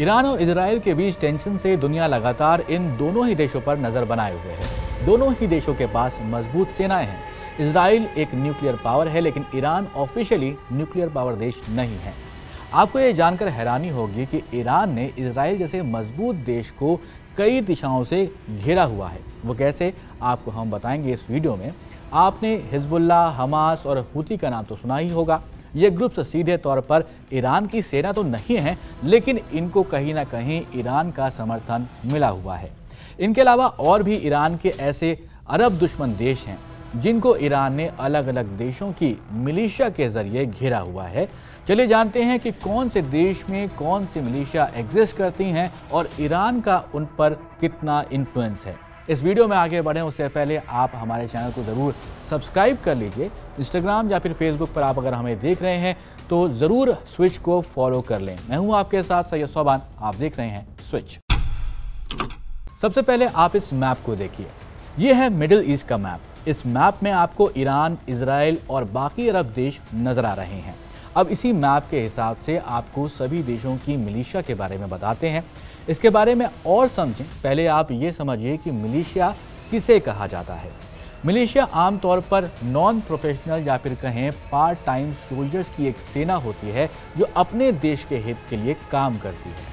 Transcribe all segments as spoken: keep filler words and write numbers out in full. Iran और Israel के बीच tension से दुनिया लगातार इन दोनों ही देशों पर नज़र बनाए हुए है। दोनों ही देशों के पास मजबूत सेनाएं हैं। इजराइल एक न्यूक्लियर पावर है, लेकिन ईरान ऑफिशियली न्यूक्लियर पावर देश नहीं है। आपको ये जानकर हैरानी होगी कि ईरान ने इजराइल जैसे मजबूत देश को कई दिशाओं से घेरा हुआ है। वो कैसे, आपको हम बताएंगे इस वीडियो में। आपने हिज़्बुल्लाह, हमास और हूथी का नाम तो सुना ही होगा। ये ग्रुप्स सीधे तौर पर ईरान की सेना तो नहीं है, लेकिन इनको कहीं ना कहीं ईरान का समर्थन मिला हुआ है। इनके अलावा और भी ईरान के ऐसे अरब दुश्मन देश हैं जिनको ईरान ने अलग अलग देशों की मिलिशिया के जरिए घेरा हुआ है। चलिए जानते हैं कि कौन से देश में कौन सी मिलिशिया एग्जिस्ट करती हैं और ईरान का उन पर कितना इन्फ्लुएंस है। इस वीडियो में आगे बढ़ें उससे पहले आप हमारे चैनल को ज़रूर सब्सक्राइब कर लीजिए। इंस्टाग्राम या फिर फेसबुक पर आप अगर हमें देख रहे हैं तो ज़रूर स्विच को फॉलो कर लें। मैं हूँ आपके साथ सैयद सोबान, आप देख रहे हैं स्विच। सबसे पहले आप इस मैप को देखिए। ये है मिडिल ईस्ट का मैप। इस मैप में आपको ईरान, इजराइल और बाकी अरब देश नज़र आ रहे हैं। अब इसी मैप के हिसाब से आपको सभी देशों की मिलिशिया के बारे में बताते हैं। इसके बारे में और समझें। पहले आप ये समझिए कि मिलिशिया किसे कहा जाता है। मिलिशिया आमतौर पर नॉन प्रोफेशनल या फिर कहें पार्ट टाइम सोल्जर्स की एक सेना होती है जो अपने देश के हित के लिए काम करती है।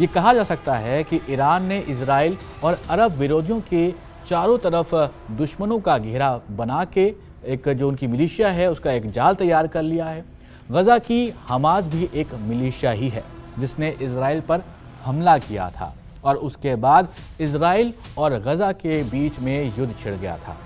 ये कहा जा सकता है कि ईरान ने इजराइल और अरब विरोधियों के चारों तरफ दुश्मनों का घेरा बना के एक जो उनकी मिलिशिया है उसका एक जाल तैयार कर लिया है। गजा की हमास भी एक मिलिशिया ही है जिसने इजराइल पर हमला किया था और उसके बाद इजराइल और गजा के बीच में युद्ध छिड़ गया था।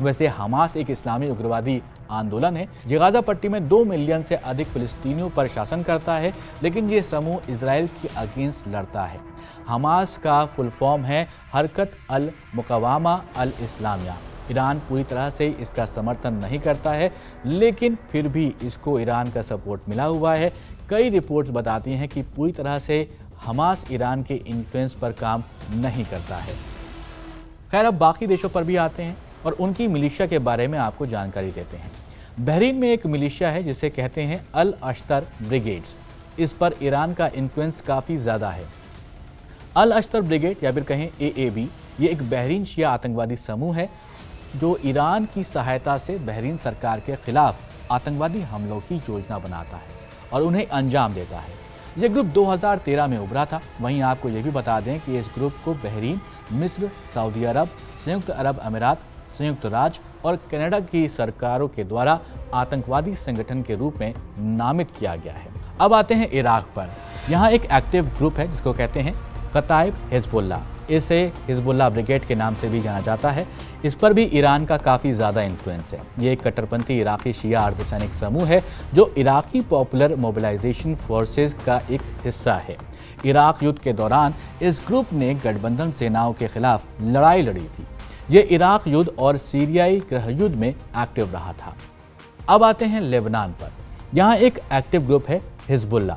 वैसे हमास एक इस्लामी उग्रवादी आंदोलन है। ये गाजा पट्टी में दो मिलियन से अधिक फिलिस्तीनियों पर शासन करता है, लेकिन ये समूह इजराइल के अगेंस्ट लड़ता है। हमास का फुल फॉर्म है हरकत अल मुकवामा अल इस्लामिया। ईरान पूरी तरह से इसका समर्थन नहीं करता है, लेकिन फिर भी इसको ईरान का सपोर्ट मिला हुआ है। कई रिपोर्ट्स बताती हैं कि पूरी तरह से हमास ईरान के इन्फ्लुएंस पर काम नहीं करता है। खैर, अब बाकी देशों पर भी आते हैं और उनकी मिलिशिया के बारे में आपको जानकारी देते हैं। बहरीन में एक मिलिशिया है जिसे कहते हैं अल अश्तर ब्रिगेड्स। इस पर ईरान का इन्फ्लुएंस काफ़ी ज़्यादा है। अल अश्तर ब्रिगेड या फिर कहें ए ए बी, ये एक बहरीन शिया आतंकवादी समूह है जो ईरान की सहायता से बहरीन सरकार के खिलाफ आतंकवादी हमलों की योजना बनाता है और उन्हें अंजाम देता है। ये ग्रुप दो हज़ार तेरह में उभरा था। वहीं आपको ये भी बता दें कि इस ग्रुप को बहरीन, मिस्र, सऊदी अरब, संयुक्त अरब अमीरात, संयुक्त राज्य और कनाडा की सरकारों के द्वारा आतंकवादी संगठन के रूप में नामित किया गया है। अब आते हैं इराक पर। यहाँ एक एक्टिव ग्रुप है जिसको कहते हैं कतायब हिज़्बुल्लाह। इसे हिज़्बुल्लाह ब्रिगेड के नाम से भी जाना जाता है। इस पर भी ईरान का काफ़ी ज़्यादा इन्फ्लुएंस है। ये एक कट्टरपंथी इराक़ी शिया अर्धसैनिक समूह है जो इराक़ी पॉपुलर मोबिलाइजेशन फोर्सेज का एक हिस्सा है। इराक़ युद्ध के दौरान इस ग्रुप ने गठबंधन सेनाओं के खिलाफ लड़ाई लड़ी थी। ये इराक युद्ध और सीरियाई गृह युद्ध में एक्टिव रहा था। अब आते हैं लेबनान पर। यहाँ एक एक्टिव ग्रुप है हिज़्बुल्लाह।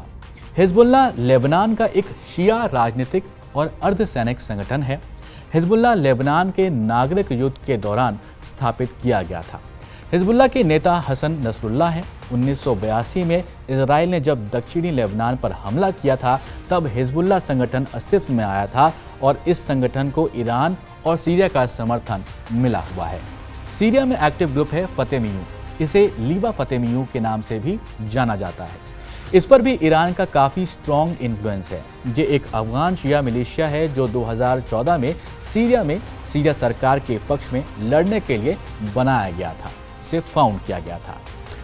हिज़्बुल्लाह लेबनान का एक शिया राजनीतिक और अर्धसैनिक संगठन है। हिज़्बुल्लाह लेबनान के नागरिक युद्ध के दौरान स्थापित किया गया था। हिज़्बुल्लाह के नेता हसन नसरुल्ला हैं। उन्नीस सौ बयासी में इजराइल ने जब दक्षिणी लेबनान पर हमला किया था तब हिज़्बुल्लाह संगठन अस्तित्व में आया था और इस संगठन को ईरान और सीरिया का समर्थन मिला हुआ है। सीरिया में एक्टिव ग्रुप है फ़ातिमियून। इसे लीवा फ़ातिमियून के नाम से भी जाना जाता है। इस पर भी ईरान का काफ़ी स्ट्रॉन्ग इन्फ्लुएंस है। ये एक अफगान शिया मिलिशिया है जो दो हज़ार चौदह में सीरिया में सीरिया सरकार के पक्ष में लड़ने के लिए बनाया गया था, इसे फाउंड किया गया था।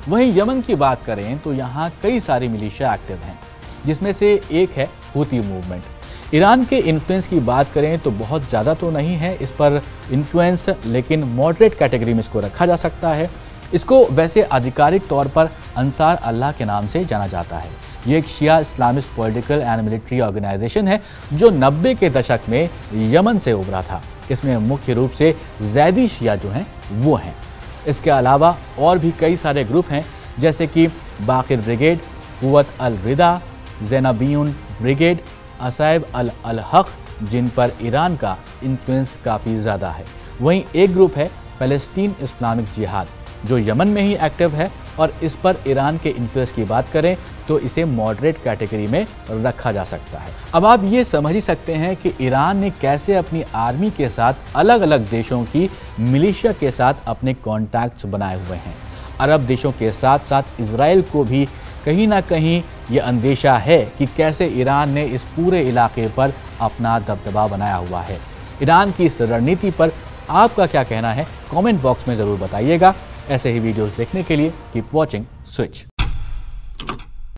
वहीं यमन की बात करें तो यहाँ कई सारी मिलिशिया एक्टिव हैं, जिसमें से एक है हूथी मूवमेंट। ईरान के इन्फ्लुएंस की बात करें तो बहुत ज़्यादा तो नहीं है इस पर इन्फ्लुएंस, लेकिन मॉडरेट कैटेगरी में इसको रखा जा सकता है। इसको वैसे आधिकारिक तौर पर अंसार अल्लाह के नाम से जाना जाता है। ये एक शिया Islamist political and military organisation है जो नब्बे के दशक में यमन से उभरा था। इसमें मुख्य रूप से जैदी शिया जो हैं वो हैं। इसके अलावा और भी कई सारे ग्रुप हैं जैसे कि बाख़िर ब्रिगेड, कुवत अल रिदा, ज़ैनबियून ब्रिगेड, असाइब अल अलहक, जिन पर ईरान का इन्फ्लुएंस काफ़ी ज़्यादा है। वहीं एक ग्रुप है पैलेस्टीन इस्लामिक जिहाद जो यमन में ही एक्टिव है और इस पर ईरान के इन्फ्लुएंस की बात करें तो इसे मॉडरेट कैटेगरी में रखा जा सकता है। अब आप ये समझ ही सकते हैं कि ईरान ने कैसे अपनी आर्मी के साथ अलग अलग देशों की मिलिशिया के साथ अपने कॉन्टैक्ट्स बनाए हुए हैं। अरब देशों के साथ साथ इजराइल को भी कहीं ना कहीं ये अंदेशा है कि कैसे ईरान ने इस पूरे इलाके पर अपना दबदबा बनाया हुआ है। ईरान की इस रणनीति पर आपका क्या कहना है, कमेंट बॉक्स में ज़रूर बताइएगा। ऐसे ही वीडियोस देखने के लिए कीप वॉचिंग स्विच।